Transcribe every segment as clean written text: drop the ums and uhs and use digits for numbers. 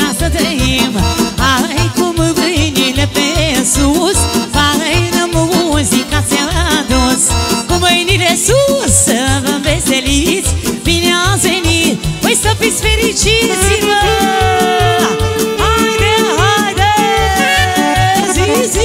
da să trăim. Hai cu mâinile pe sus, faină muzica ți-a adus. Cu mâinile sus să vă înveseliți, bine ați venit, voi să fiți fericiți. Haide, haide, zi, zi.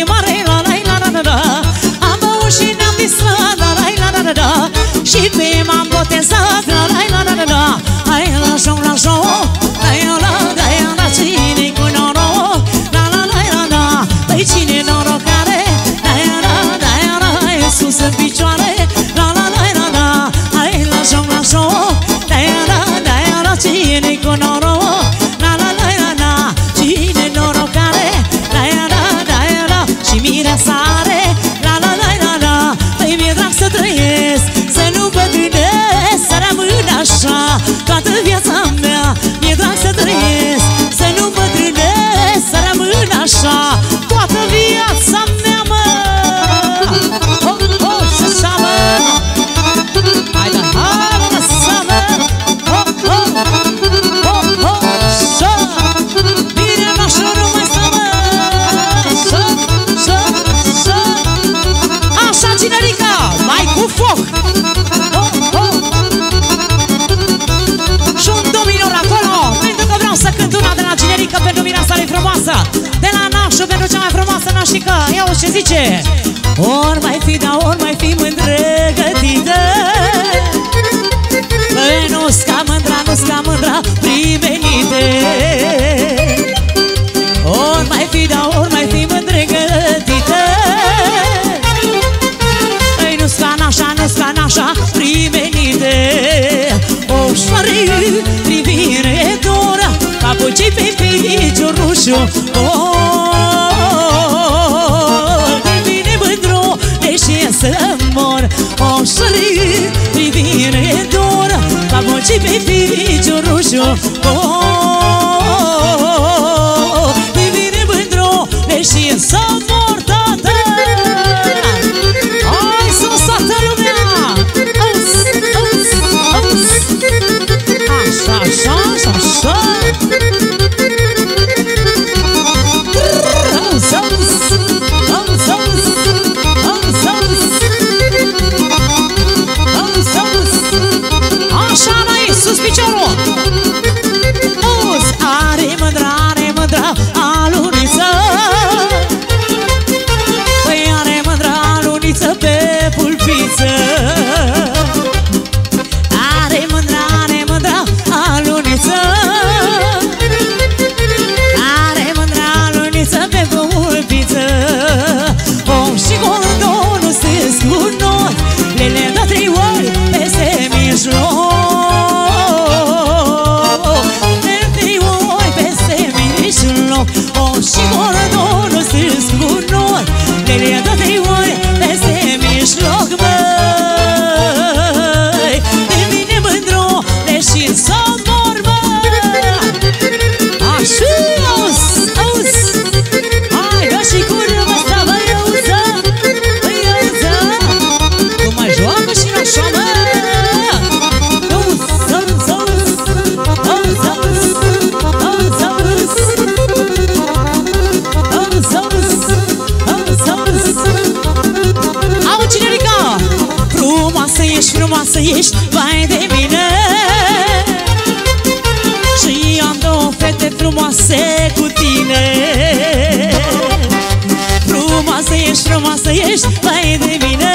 e mare, la la la la la la. Am băut și ne-am visat, la la la la la la. Și pe m-am botezat, la la la la la la. Hai la show, la show, la la la la la. Cine cu noroc, la la la la la. Păi cine noroc are, la la la la la. E sus în picioare, la la la la la. Hai la show, la show, la la la la. Cine cu noroc, la la la la la. Cine noroc are, la la la la. Și mireasa are, la la la la la. Păi mi-e drag să trăiesc, să nu bătrânesc, să rămân așa toată viața mea. Mi-e drag să trăiesc, să nu bătrânesc, să rămân așa toată viața mea, mă. Pentru cea mai frumoasă nașică, ia o ce zice. Or mai fi, da, or mai fi mândrăgătită. Păi nu-s ca mândra, nu-s ca mândra primenite. Or mai fi, da, or mai fi mândrăgătită. Păi nu-s ca nașa, nu-s ca nașa primenite. O șoare, privire dură, papucii pe picior roșu. Să mor, o șori, privire dură, la voci pe picior roșu. O, privire mândru, deși să mor, tata. Ai sus, toată lumea. Așa, așa, așa, așa. Ești vai de mine. Și am două fete frumoase cu tine. Frumoasă ești, frumoasă ești, vai de mine.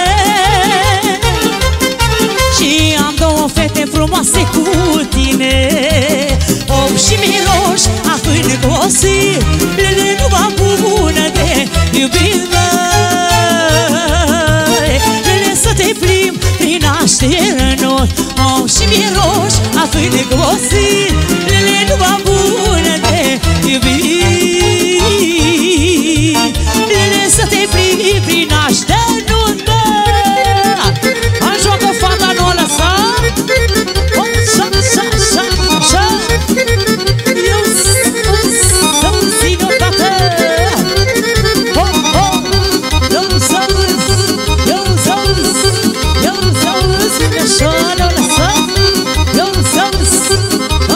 Și am două fete frumoase cu tine. Om și miroș, afând cu o zi, plele nu va bună de iubire. Om și miroș, afând de gosit, lele numai bună de iubit. Lele să te primi prin aștenuntă. Mai joacă fata, nu o lăsa. Așa, așa, așa, așa. Eu să-mi țin o dată. Eu să-mi, eu să-mi, eu să-mi. Așa, așa. Don't stop.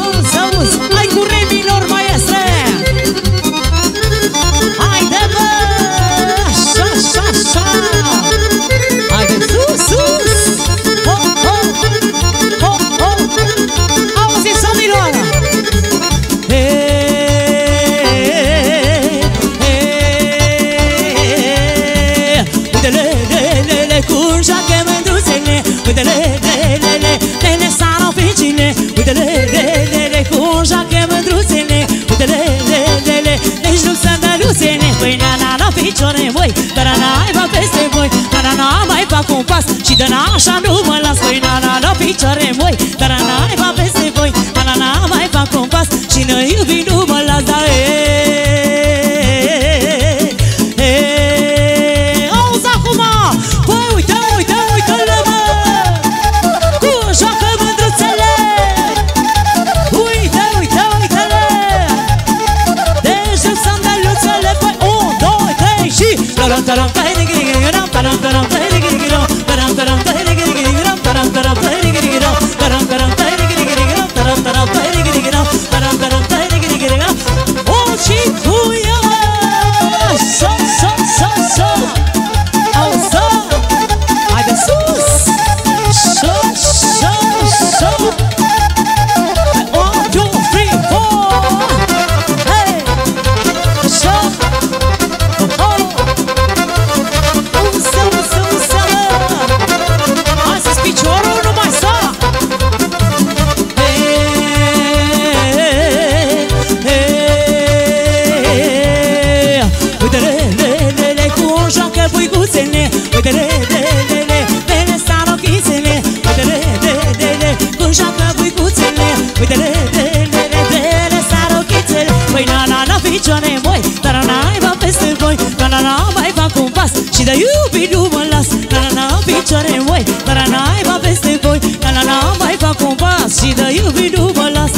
nicio nevoie, dar n-ai peste voi, dar n-am mai fac un pas și de n-așa nu mă las. Păi n-am picioare moi, dar n-ai peste voi, dar n-am mai fac un pas și ne iubi nu mă las. Dar auzi acum, păi uite-l mă, cum joacă mândruțele. Uite-le, de jos sandaluțele. Păi 1, 2, 3 și taram, taram, și de iubi nu mă las, n-am picioare moi, dar n-ai va peste voi, n-am mai fac un pas și de iubi nu mă las.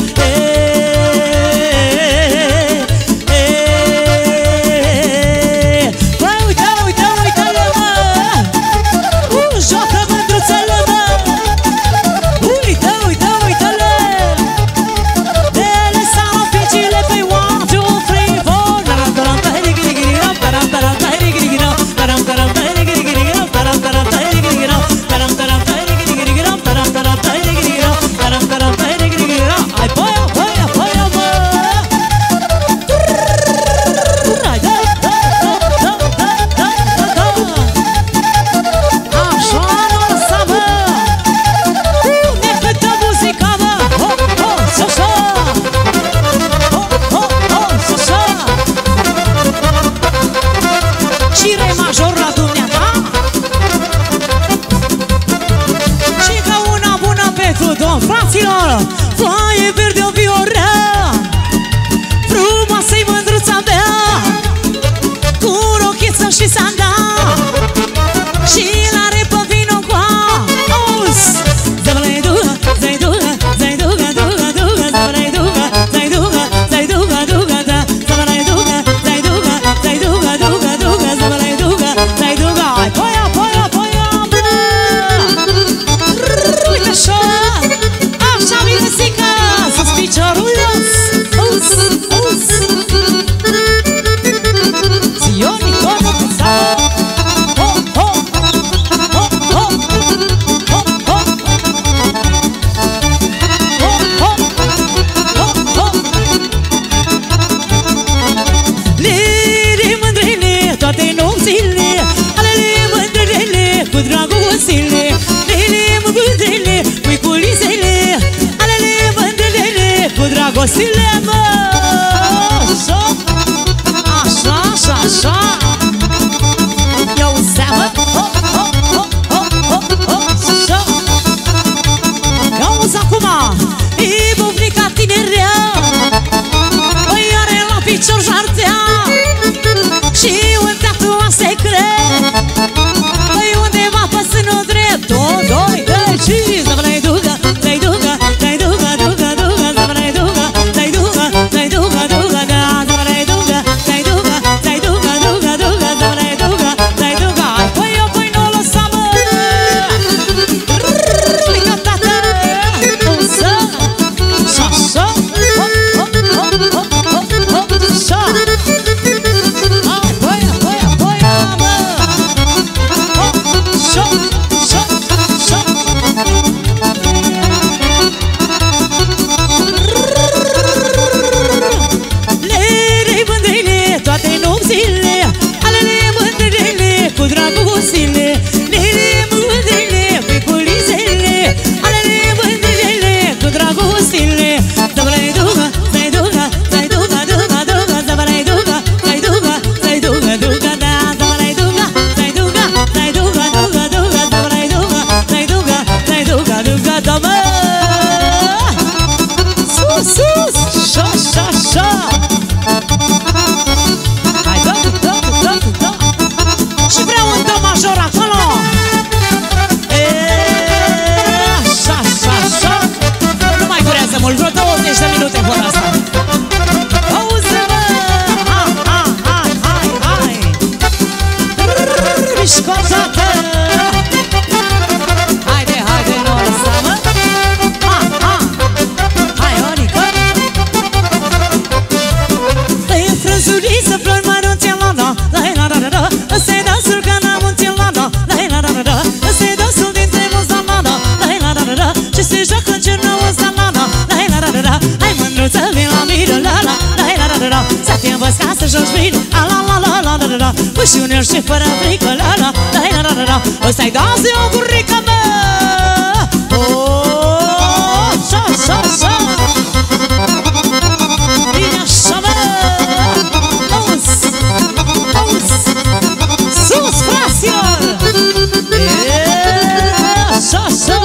Da viscosată. Haide, nu o lăsăm. Hai, Onică. Tăi în frunzuliță flori mărunți în lana. Ăsta e dansul ca n-am unți în lana. Ăsta e dansul dintre mulți la lana. Ce se joacă în cernă mulți la lana. Hai, mândruță, vin la miră, lana. Să te învăț ca să joci bine, la-la-la-la-la-la-la. Păi și uneori și fără frică, la-la-la-la-la-la. Ăsta-i dansul eu, gurică mă. Oooo, șa-șa-șa. Bine așa mă. Auzi, auzi. Sus, fraților. Eee, șa-șa.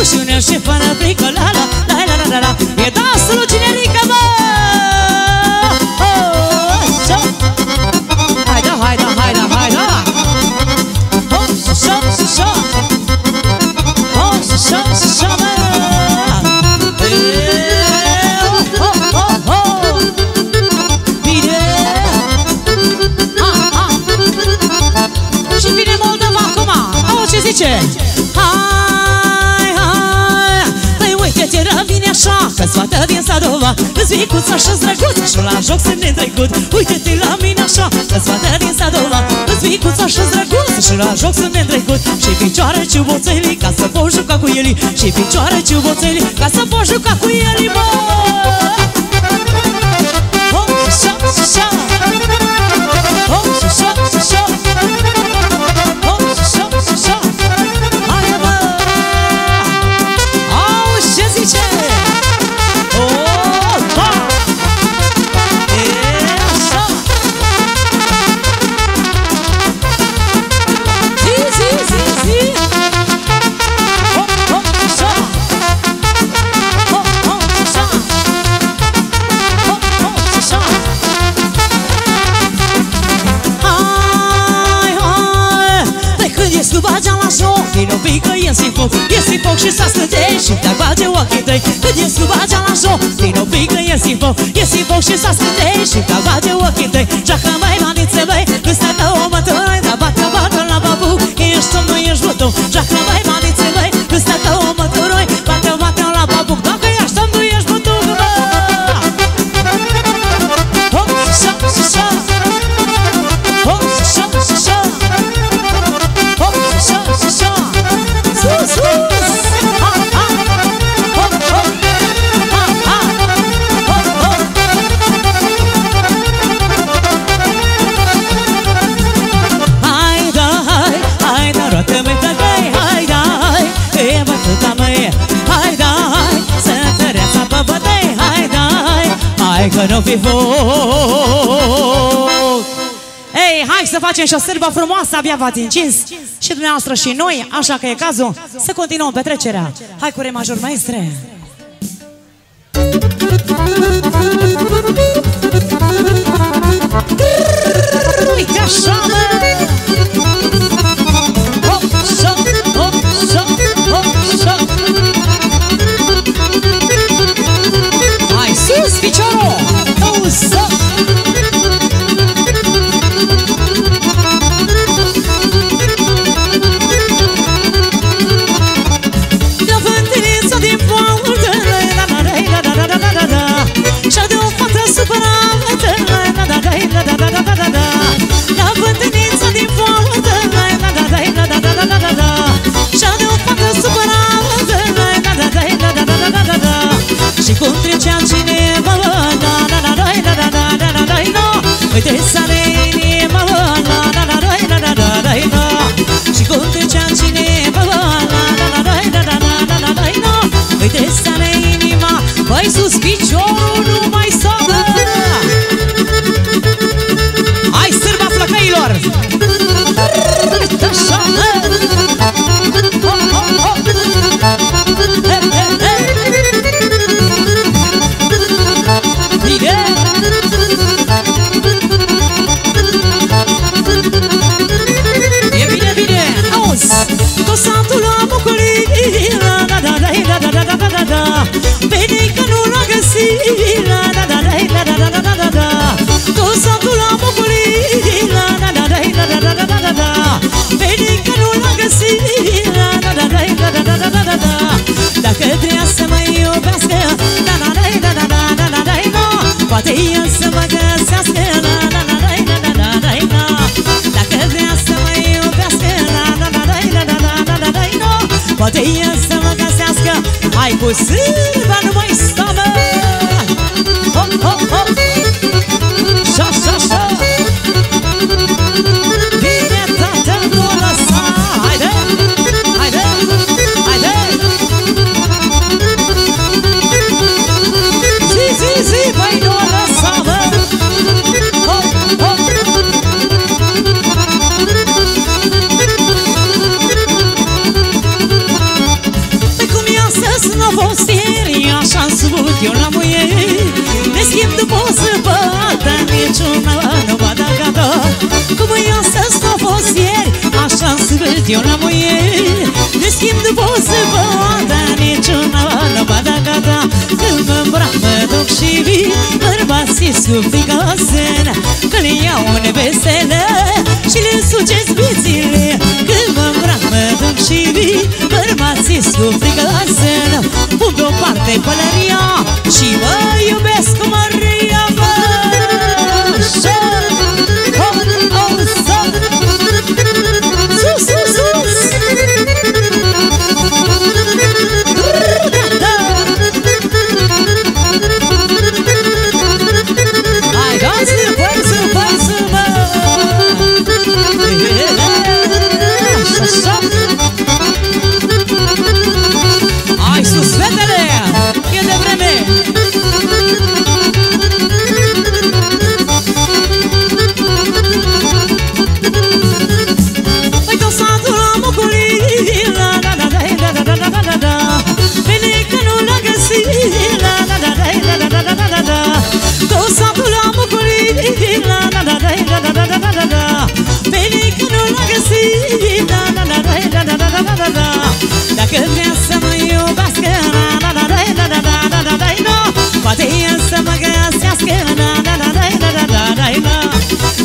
Ușunești și fără frică, la-la-la-la-la-la. E dansul lui Cinerică, mă! Haida, haida, haida, haida! Hop, șușo, șușo! Hop, șușo, șușo, mă! Ho, ho, ho! Bine! Ha, ha! Și vine Moldova acum! Au, ce zice? Că-ți fată din Sadova, îți vicuța și-ți drăguță și la joc sunt netrecut. Uite-te la mine așa, că-ți fată din Sadova, îți vicuța și-ți drăguță și la joc sunt netrecut. Și picioare ciuboțelii ca să poți juca cu ele, și picioare ciuboțelii ca să poți juca cu ele, bă! Hop, șa, șa. Hop, șa, șa. Hop, șa, șa. Hai, bă! Auzi ce zice? Vino pică, ies în foc, ies în foc și s-a scătei și te-ar bage ochii tăi. Când ies cu bagea la joc, vino pică, ies în foc, ies în foc și s-a scătei și te-ar bage ochii tăi. Joacă mai manițe, băi, când stai pe o mătăi, dar bată bată la babu, că ești om, nu ești buton. Joacă mai manițe, băi, când stai pe o mătăi, bată bată la babu, dacă ești om, nu ești buton, bă! Hop, șa, șa, hop, șa, șa, hop, șa, șa. Sus, ha, ha, hop, hop, ha, ha, hop, hop. Hai, da, hai, hai, da, roată-mi tăgăi, hai, da, hai, e bătuta măie. Hai, da, hai, să tăreața pe bătăi, hai, da, hai, hai că nu fi foc. Ei, hai să facem și o sârbă frumoasă, abia v-ați încins. Și dumneavoastră și noi, așa că e cazul să continuăm petrecerea. Hai cu re major, maestre! Uite așa, mă! Hop, șop, hop, șop, hop, șop! Hai sus, piciorul! Două, șop! Și-a de o fată supărată, la vântâniță mie să mă găsească, hai cu sârba nu mai stau, mă! Hop, hop, hop! Șa, șa, șa! Bine, tată, nu-o lăsa! Haide! Haide! Haide! Zi, zi, zi, băi, nu-o lăsa, mă! Hop, hop! Așa-mi spun eu la muieri, ne schimb după o zăpadă, niciuna nu va da gata. Cum e astăzi n-a fost ieri, așa-mi spun eu la muieri, ne schimb după o zăpadă, niciuna nu va da gata. Când mă îmbrac, mă duc și vii, bărbații scufică sână, că le iau în vesele și le sucesc bițile. Când mă îmbrac, mă duc și vii, bărbații scufică sână, pun pe-o parte pălăria și mă iubesc cu Maria, mă! Sus, sus, sus! Hai, dați-l, păi-l, păi-l, mă! Așa, așa! Hai sus, fetele! E de vreme! Păi tot satul la Moculii, la da da da da da da da da da. Bine că nu l-a găsit, la da da da da da da da da da. Tot satul la Moculii, la da da da da da da da da da. Bine că nu l-a găsit, la da da da da da da da da. Dacă vrea să mă iubească, na-na-na-na-na-na-na-na-na, poate ea să mă găsească, na-na-na-na-na-na-na-na-na.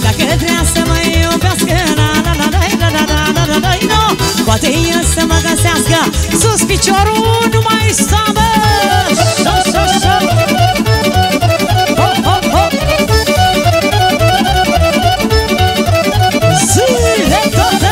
Dacă vrea să mă iubească, na-na-na-na-na-na-na-na-na, poate ea să mă găsească, sus piciorul nu mai sta, mă! Șa-șa-șa! Hop, hop, hop! Zile toate!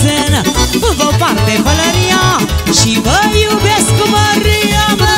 sân, pun pe-o parte pălăria și vă iubesc cu Maria, mă!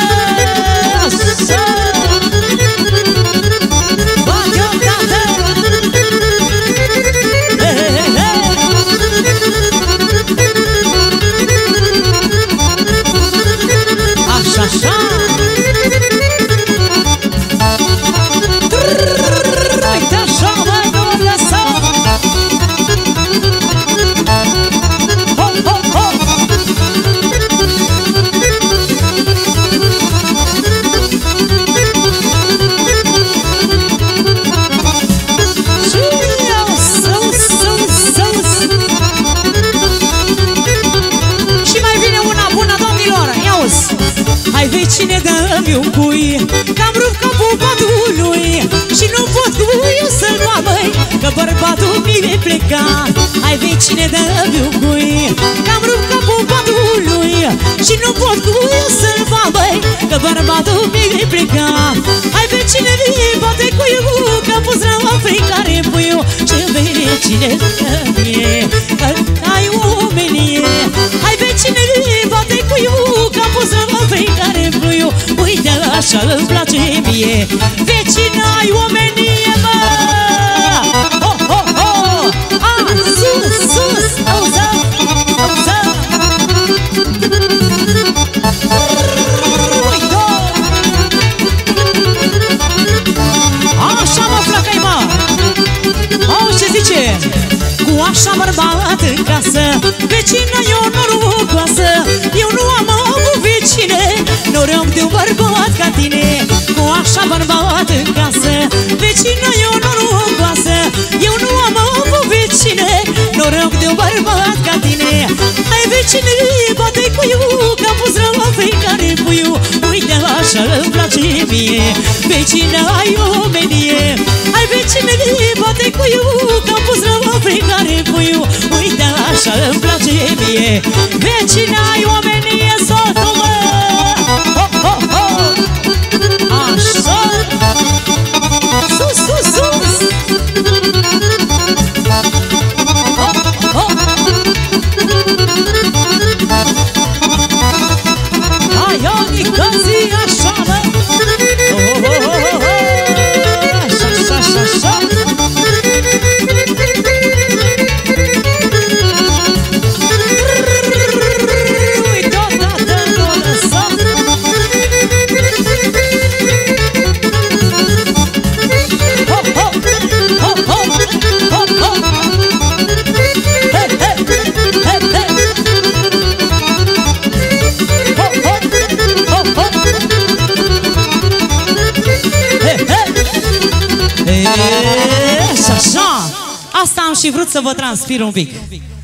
Cine dă-mi un cui, că-am rupt capul patului și nu pot cu eu să-l lua, măi, că bărbatul mi-i vei pleca. Hai vei, cine dă-mi un cui, că-am rupt capul patului și nu pot cu eu să-l lua, măi, că bărbatul mi-i vei pleca. Hai vei, cine vii, bate cu eu, că-am pus rău fricare puiu. Și vei, cine dă-mi e, că ai omenie. Hai vei, cine vii, bate cu eu, că-am pus rău fricare. Uite-l așa, îmi place mie, vecina ai omenie, mă! Ho, ho, ho! A, sus, sus, auză, auză! Uite-o! Așa mă, flăcăi, mă! Auzi ce zice? Cu așa bărbat în casă, vecina tine, cu așa bărbat în casă. Vecina eu nu norocoasă, eu nu am avut vecine noroc de-o bărbat ca tine. Ai vecine, bate-i cuiu, că-am pus rău africane puiu. Uite așa îmi place mie, vecina ai omenie. Ai vecine, bate-i cuiu, că-am pus rău africane puiu. Uite așa îmi place mie, vecina ai omenie, sotul mă! Așa! Sus, sus, sus! Oh, oh. Hai, Ioni, dă-ți așa, mă! Oh, oh, oh, oh, oh. Așa, așa, așa! Și vrut să vă transpir un pic.